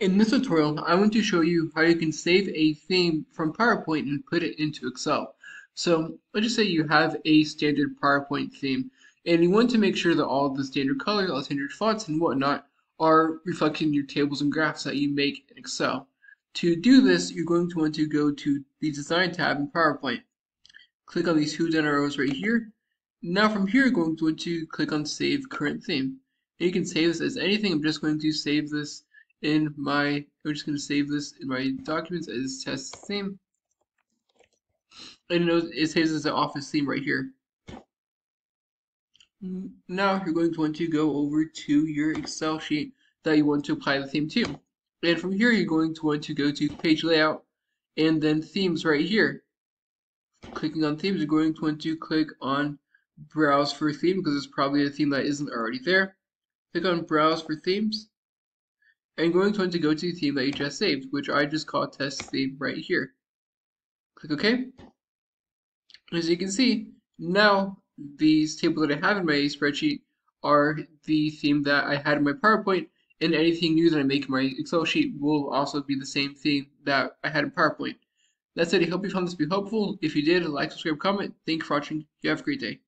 In this tutorial, I want to show you how you can save a theme from PowerPoint and put it into Excel. So let's just say you have a standard PowerPoint theme, and you want to make sure that all of the standard colors, all the standard fonts and whatnot are reflecting your tables and graphs that you make in Excel. To do this, you're going to want to go to the Design tab in PowerPoint. Click on these two down arrows right here. Now from here, you're going to want to click on Save Current Theme. And you can save this as anything. I'm just going to save this in my documents as test theme, and it saves as an office theme right here. Now you're going to want to go over to your Excel sheet that you want to apply the theme to, and from here you're going to want to go to Page Layout and then Themes right here. Clicking on Themes, you're going to want to click on Browse for Theme because it's probably a theme that isn't already there. Click on Browse for Themes. I'm going to want to go to the theme that you just saved, which I just call test theme right here. Click OK. As you can see, now these tables that I have in my spreadsheet are the theme that I had in my PowerPoint, and anything new that I make in my Excel sheet will also be the same theme that I had in PowerPoint. That's it. I hope you found this to be helpful. If you did, like, subscribe, comment. Thank you for watching. You have a great day.